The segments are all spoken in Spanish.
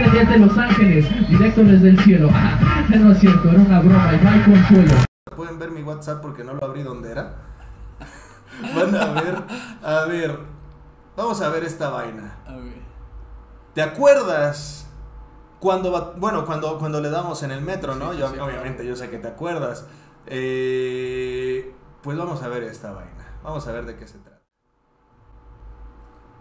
viene desde Los Ángeles, directo desde el cielo. No es cierto, era una broma, y no hay consuelo. Pueden ver mi WhatsApp porque no lo abrí donde era. Van a ver, vamos a ver esta vaina. ¿Te acuerdas cuando, bueno, cuando le damos en el metro, no? Sí, yo, obviamente, yo sé que te acuerdas. Pues vamos a ver esta vaina. Vamos a ver de qué se trata.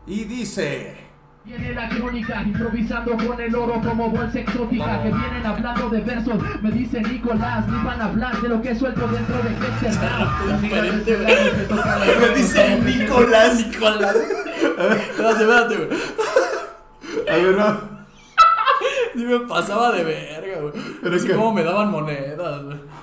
Y dice... Viene la crónica, improvisando con el oro como bolsa exótica, que vienen hablando de versos, me dice Nicolás, ni van a hablar de lo que suelto dentro de este rap. Me dice Nicolás, Nicolás. A ver, espérate, güey. A ver, no. Sí me pasaba de verga, güey. Pero es que... como me daban monedas, güey.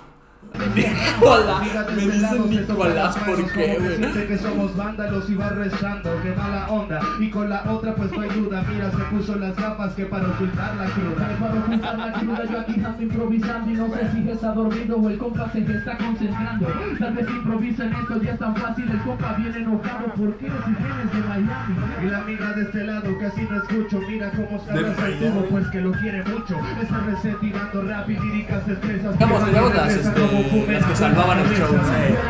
Nicolás, me dicen Nicolás, ¿por qué, güey? Dice que somos vándalos y va rezando, que mala onda. Y con la otra pues no ayuda, mira, se puso las gafas que para ocultar la cruda. Yo aquí ando improvisando y no sé si está dormido o el compa se está concentrando. Tal vez improvisa en estos días tan fácil, el compa viene enojado, ¿por qué? Si vienes de Miami. Y la amiga de este lado casi no escucho, mira cómo está Arturo, pues que lo quiere mucho. Esa receta tirando rap y líricas expresas. Vamos, las que salvaban el show.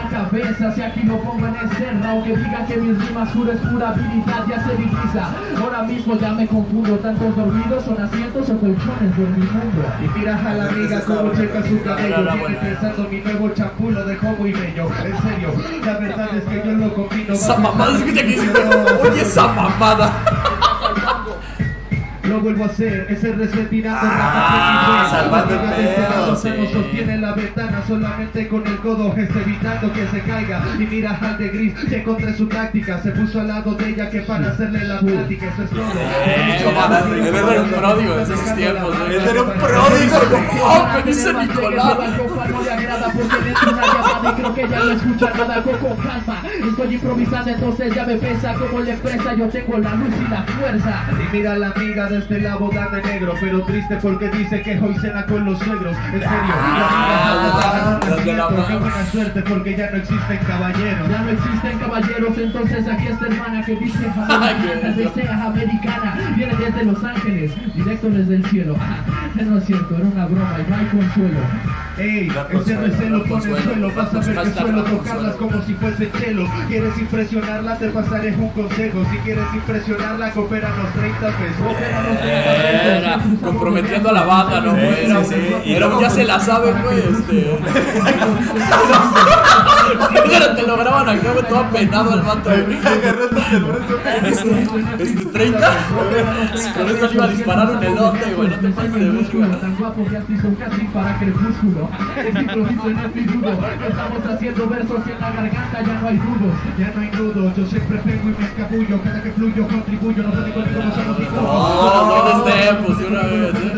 La cabeza, si aquí no pongo en escena, aunque diga que mis rimas pura es pura habilidad, ya se divisa. Ahora mismo ya me confundo, tantos dormidos son asientos o colchones de mi mundo. Y miras a la amiga como checa su cabello, viene pensando mi nuevo champú, lo dejó muy bello. En serio, la verdad es que yo lo combino. Esa mamada, escucha que dice, oye esa mamada. Lo vuelvo a hacer, ese resetirando salvando el pedo, sí. No sostiene la ventana solamente con el codo, es evitando que se caiga. Y mira al de gris que encontré su táctica, se puso al lado de ella que para hacerle la plática. Eso es todo. Era un pródigo en esos tiempos. Era un pródigo. ¡Oh, me dice Nicolás! No le agrada porque le entra una llamada y creo que ya no escucha nada. Con calma, estoy improvisando, entonces ya me pesa como le presa. Yo tengo la luz y la fuerza. Y mira la amiga desde la boda de negro, pero triste porque dice que hoy cena con los suegros. En serio, qué buena suerte porque ya no existen caballeros. Ya no existen caballeros, entonces aquí esta hermana que dice desea americana, viene desde Los Ángeles, directo desde el cielo. No es cierto, era una broma y no hay consuelo. Ey, ese recelo con el suelo, vas a ver que suelo tocarlas como si fuese chelo. ¿Quieres impresionarla? Te pasaré un consejo. Si quieres impresionarla, coopéranos 30 pesos. Era comprometiendo a la banda, ¿no? Era, ya se la sabe, güey. Te lo graban acá, güey, todo apenado al vato. Este 30. Con esto le iba a disparar un elote, güey. No te pases de ver, güey. Tan guapo que así son casi para crepúsculo. Es improviso en el figuro. Estamos haciendo versos y en la garganta ya no hay nudos. Ya no hay nudos. Yo siempre pego y me escabullo. Cada que fluyo contribuyo. No te digo ni cómo somos hijos. No, tiempos de una vez, estoy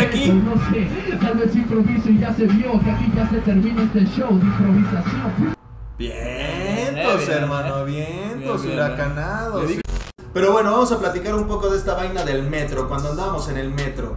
aquí. No sé, tal vez improviso y ya se vio que aquí ya se termina este show de improvisación. Vientos, hermano, vientos, huracanados. Pero bueno, vamos a platicar un poco de esta vaina del metro, cuando andábamos en el metro.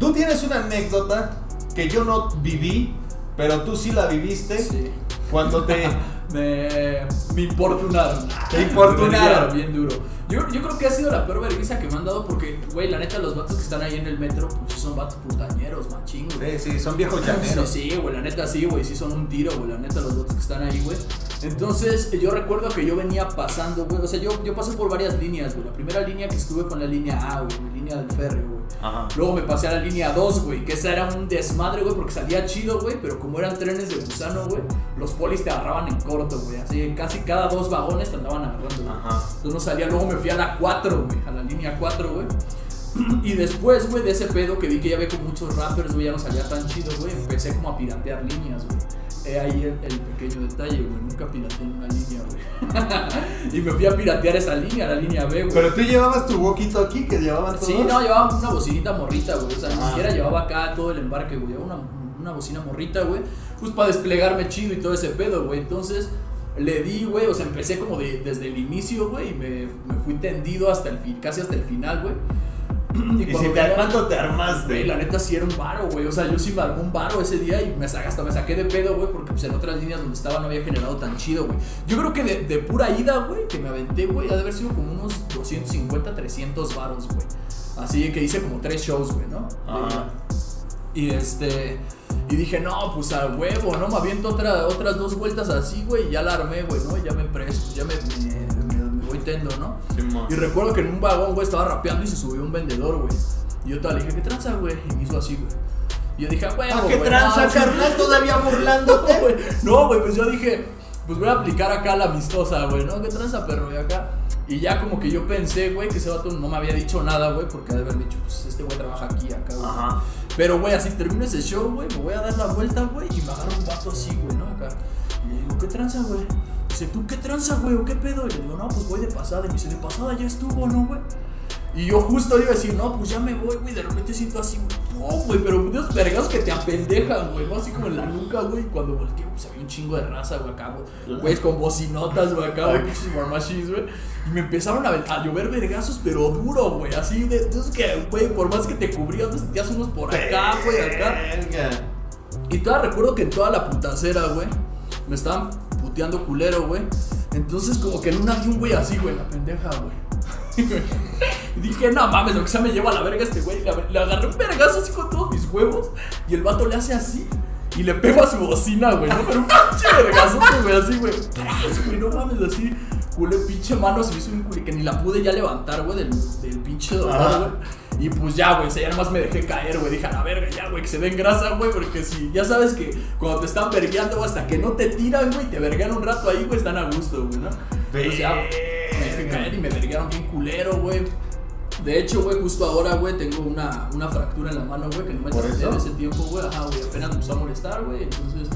Tú tienes una anécdota que yo no viví, pero tú sí la viviste. Sí. Cuando te... me importunaron. Te importunaron. Bien duro. Yo creo que ha sido la peor vergüenza que me han dado porque, güey, la neta, los vatos que están ahí en el metro, pues son vatos putañeros, machín, güey. Sí, son viejos llaneros. Sí, güey, la neta, sí, güey, sí son un tiro, güey, la neta, los vatos que están ahí, güey. Entonces, yo recuerdo que yo venía pasando, güey, o sea, yo pasé por varias líneas, güey. La primera línea que estuve fue en la línea A, güey, la línea del ferry, güey. Ajá. Luego me pasé a la línea 2, güey, que esa era un desmadre, güey, porque salía chido, güey, pero como eran trenes de gusano, güey, los polis te agarraban en corto, güey, así casi cada dos vagones te andaban agarrando, güey. Ajá. Entonces no salía, luego me fui a la 4, güey, a la línea 4, güey. Y después, güey, de ese pedo que vi que ya ve con muchos rappers, güey, ya no salía tan chido, güey, empecé como a piratear líneas, güey. Ahí el pequeño detalle, güey, nunca pirateé una línea, güey. Y me fui a piratear esa línea, la línea B, güey. Pero tú llevabas tu walkie-talkie que llevaban todos. Sí, no, llevaba una bocinita morrita, güey. O sea, ni siquiera llevaba acá todo el embarque, güey. Una bocina morrita, güey. Pues para desplegarme chido y todo ese pedo, güey. Entonces le di, güey, o sea, empecé como desde el inicio, güey. Y me fui tendido hasta casi hasta el final, güey. Y si te, ¿cuánto te armaste? Güey, la neta sí era un varo, güey. O sea, yo sí me armé un varo ese día y hasta me saqué de pedo, güey, porque pues en otras líneas donde estaba no había generado tan chido, güey. Yo creo que de pura ida, güey, que me aventé, güey, ha de haber sido como unos 250, 300 varos, güey. Así que hice como 3 shows, güey, ¿no? Ajá. Y dije, no, pues a huevo, ¿no? Me aviento otras 2 vueltas así, güey, y ya la armé, güey, ¿no? Ya me presto, ya me voy tendo, ¿no? Sí, y recuerdo que en un vagón, güey, estaba rapeando y se subió un vendedor, güey. Y yo le dije, ¿qué tranza, güey? Y me hizo así, güey. Y yo dije, a huevo, ¿qué tranza, carnal? Todavía burlándote, güey. No, güey, pues yo dije, pues voy a aplicar acá la amistosa, güey, ¿no? ¿Qué tranza, perro? Y acá... Y ya como que yo pensé, güey, que ese vato no me había dicho nada, güey, porque ha de haber dicho, pues este güey trabaja aquí, acá, güey. Ajá. Pero, güey, así termino ese show, güey, me voy a dar la vuelta, güey, y me agarro un vato así, güey, ¿no? Acá. Y le digo, ¿qué tranza, güey? Dice, ¿tú qué tranza, güey? ¿O qué pedo? Y le digo, no, pues voy de pasada. Y me dice, de pasada ya estuvo, ¿no, güey? Y yo justo le iba a decir, no, pues ya me voy, güey. De repente siento así, güey, oh, güey, pero unos vergados que te apendejan, güey, ¿no? Así como en la nuca, güey. Cuando volteo, pues había un chingo de raza, güey, acá, güey, con bocinotas, güey, acá, güey, güey. Y me empezaron a llover vergazos, pero duro, güey, así de, es que, güey, por más que te cubrías, te sentías unos por acá, güey, acá. Y todavía recuerdo que en toda la putacera, güey, me estaban puteando culero, güey. Entonces, como que en un avión, güey, así, güey, la pendeja, güey. Dije, no mames, lo que sea me lleva a la verga este güey. Le agarré un vergazo así con todos mis huevos. Y el vato le hace así y le pego a su bocina, güey, ¿no? Pero un pinche vergazote, güey, así, güey, tras, güey, no mames, así. Culé, pinche mano, se me hizo un culé que ni la pude ya levantar, güey, del pinche dolor, güey. Y pues ya, güey, ya nomás me dejé caer, güey. Dije, a la verga, ya, güey, que se den grasa, güey. Porque si, ya sabes que cuando te están vergueando, güey, hasta que no te tiran, güey, te verguean un rato ahí, güey, están a gusto, güey, ¿no? O sea, me dejé caer y me verguearon bien culero, güey. De hecho, güey, justo ahora, güey, tengo una fractura en la mano, güey, que no me traté en ese tiempo, güey. Ajá, güey, apenas me empezó a molestar, güey. Entonces,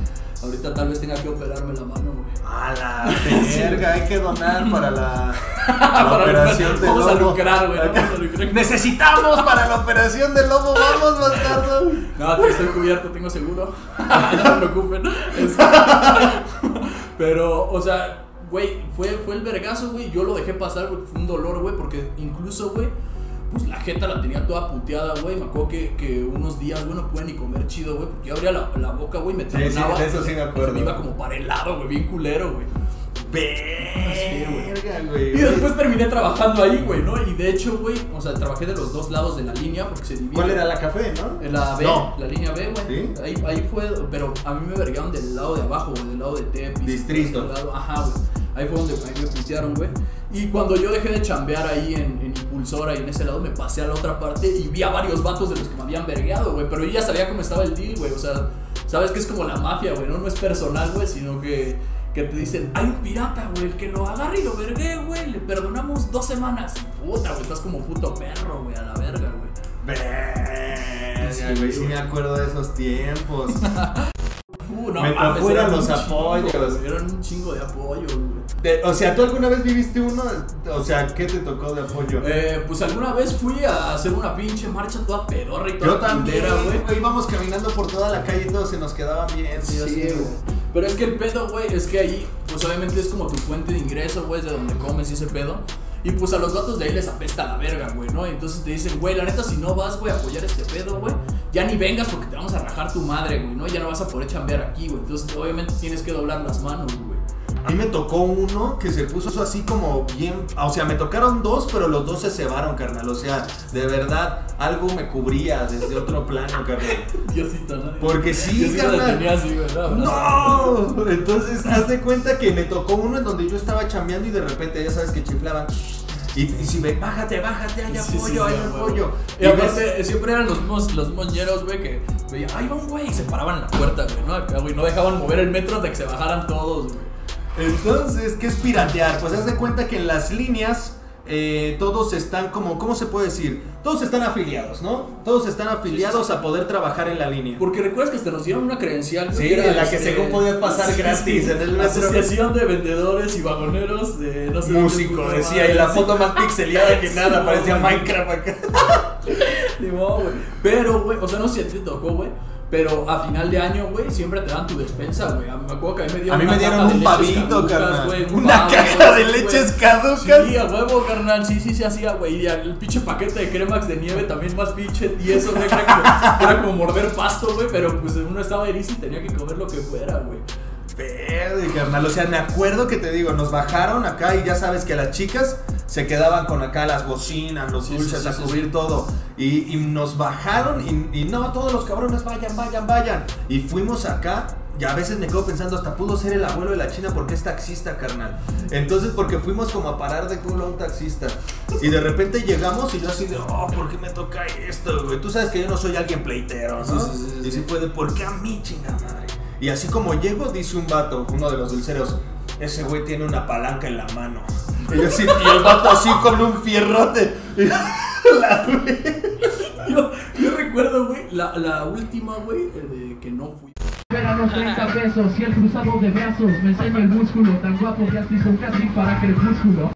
ahorita tal vez tenga que operarme la mano, güey. A la verga, hay que donar para la operación de Lobo. Vamos a lucrar, güey, vamos a lucrar. Necesitamos para la operación de Lobo, vamos, bastardo. No, estoy cubierto, tengo seguro. No se preocupen. Pero, o sea... Güey, fue el vergazo, güey. Yo lo dejé pasar, güey. Fue un dolor, güey. Porque incluso, güey, pues la jeta la tenía toda puteada, güey. Me acuerdo que unos días, güey, no pude ni comer chido, güey. Porque yo abría la boca, güey, me tronaba. Sí, eso sí me acuerdo. Me iba como para el lado, güey, bien culero, güey. Verga, güey. Y después terminé trabajando ahí, güey, ¿no? Y de hecho, güey, o sea, trabajé de los dos lados de la línea porque se dividía. ¿Cuál era la café, no? La B, no. La línea B, güey. ¿Sí? Ahí fue, pero a mí me vergaron del lado de abajo, güey, del lado de Tepis. Distrito. Del lado, ajá, güey. Ahí fue donde me putearon, güey. Y cuando yo dejé de chambear ahí en Impulsora y en ese lado, me pasé a la otra parte y vi a varios vatos de los que me habían vergueado, güey. Pero yo ya sabía cómo estaba el deal, güey. O sea, sabes que es como la mafia, güey, ¿no? No es personal, güey, sino que te dicen, hay un pirata, güey, el que lo agarre y lo vergué, güey, le perdonamos 2 semanas. Puta, güey, estás como puto perro, güey, a la verga, güey. Verga, güey, sí me acuerdo de esos tiempos. No, me fueron los apoyos. Eran un chingo de apoyo, güey. O sea, ¿tú alguna vez viviste uno? O sea, ¿qué te tocó de apoyo? Pues alguna vez fui a hacer una pinche marcha toda pedorra y toda. Yo también, güey, íbamos caminando por toda la calle y todos se nos quedaban bien. Sí, güey. Pero es que el pedo, güey, es que ahí, pues obviamente es como tu fuente de ingreso, güey, de donde comes y ese pedo. Y pues a los vatos de ahí les apesta la verga, güey, ¿no? Entonces te dicen, güey, la neta, si no vas, güey, a apoyar este pedo, güey, ya ni vengas porque te vamos a rajar tu madre, güey, ¿no? Ya no vas a poder chambear aquí, güey. Entonces obviamente tienes que doblar las manos, güey. A mí me tocó uno que se puso así como bien, o sea, me tocaron 2, pero los 2 se cebaron, carnal, o sea, de verdad, algo me cubría desde otro plano, carnal. Diosito, ¿no? Porque sí, Diosito, carnal. Tenía así, ¿verdad? ¡No! Entonces, haz de cuenta que me tocó uno en donde yo estaba chambeando y de repente, ya sabes que chiflaban. Y si me, bájate, hay apoyo, hay apoyo. Y aparte, siempre eran los moñeros, güey, que veían, ahí va un güey, y se paraban en la puerta, güey, ¿no? Acá, güey, no dejaban mover el metro hasta que se bajaran todos, güey. Entonces, ¿qué es piratear? Pues haz de cuenta que en las líneas todos están como, ¿cómo se puede decir? Todos están afiliados, ¿no? Todos están afiliados a poder trabajar en la línea. Porque recuerdas que hasta nos dieron una credencial. Sí, era la que según podías pasar gratis en el metro. Asociación de vendedores y vagoneros de, no sé, músico, decía, y la foto más pixeleada que nada, parecía Minecraft acá. Pero, güey, o sea, no sé si te tocó, güey, Pero a final de año, güey, siempre te dan tu despensa, güey. Me acuerdo que a mí me dieron un pavito, carnal. Una caja de leches caducas. Sí, a huevo, carnal. Sí, sí, se hacía, güey. Y el pinche paquete de Cremax de nieve también más pinche tieso, güey. Era como morder pasto, güey. Pero pues uno estaba erizo y tenía que comer lo que fuera, güey. Verde, carnal, o sea, me acuerdo que te digo, nos bajaron acá y ya sabes que las chicas se quedaban con acá las bocinas, los dulces, a cubrir todo. Y nos bajaron y no, todos los cabrones, vayan, vayan, vayan. Y fuimos acá y a veces me quedo pensando, hasta pudo ser el abuelo de la china porque es taxista, carnal. Entonces, porque fuimos como a parar de culo a un taxista. Y de repente llegamos y yo así de, oh, ¿por qué me toca esto, güey? Tú sabes que yo no soy alguien pleitero, ¿no? Sí. Y si puede, ¿por qué a mí, chingada madre? Y así como llego, dice un vato, uno de los dulceros, ese güey tiene una palanca en la mano. Y yo así, y el vato así con un fierrote. Yo recuerdo, güey, la última, güey, que no fui. Regalamos 30 pesos y el cruzado de brazos me enseña el músculo. Tan guapo que has visto casi para crepúsculo.